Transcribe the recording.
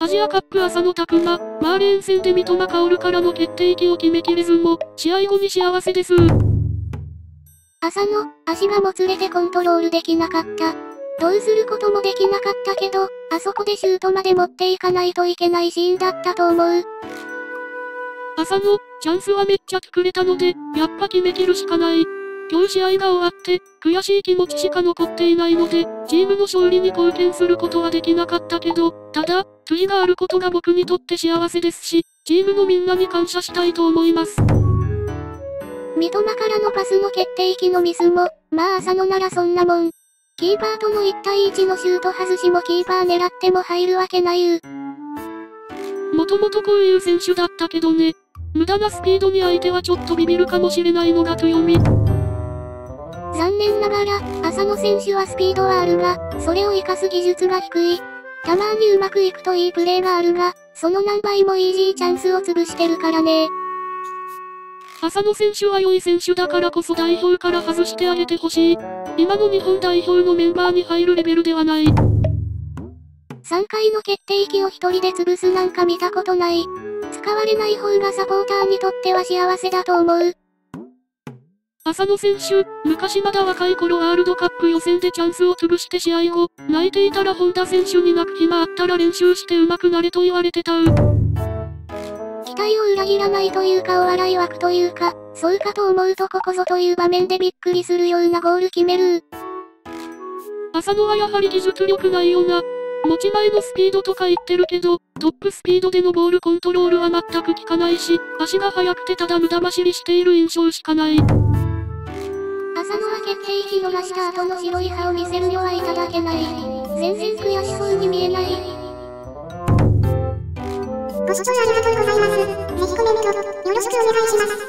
アジアカップ浅野拓磨、バーレーン戦で三笘薫からの決定機を決めきれずも、試合後に幸せです。浅野、足がもつれてコントロールできなかった。どうすることもできなかったけど、あそこでシュートまで持っていかないといけないシーンだったと思う。浅野、チャンスはめっちゃ作れたので、やっぱ決めきるしかない。今日試合が終わって、悔しい気持ちしか残っていないので、チームの勝利に貢献することはできなかったけど、ただ、次があることが僕にとって幸せですし、チームのみんなに感謝したいと思います。三笘からのパスの決定機のミスも、まあ浅野ならそんなもん。キーパーとの1対1のシュート外しもキーパー狙っても入るわけないよ。もともとこういう選手だったけどね。無駄なスピードに相手はちょっとビビるかもしれないのが強み。残念ながら、浅野選手はスピードはあるが、それを活かす技術が低い。たまにうまくいくといいプレーがあるが、その何倍もイージーチャンスを潰してるからね。浅野選手は良い選手だからこそ代表から外してあげてほしい。今の日本代表のメンバーに入るレベルではない。3回の決定機を1人で潰すなんか見たことない。使われない方がサポーターにとっては幸せだと思う。浅野選手、昔まだ若い頃ワールドカップ予選でチャンスを潰して試合後、泣いていたら本田選手に泣く暇あったら練習して上手くなれと言われてた。期待を裏切らないというかお笑い枠というか、そうかと思うとここぞという場面でびっくりするようなゴール決める。浅野はやはり技術力ないよな。持ち前のスピードとか言ってるけど、トップスピードでのボールコントロールは全く効かないし、足が速くてただ無駄走りしている印象しかない。浅野は決定機逃した後の白い歯を見せるのはいただけない。全然悔しそうに見えない。ご視聴ありがとうございます。ぜひコメント、よろしくお願いします。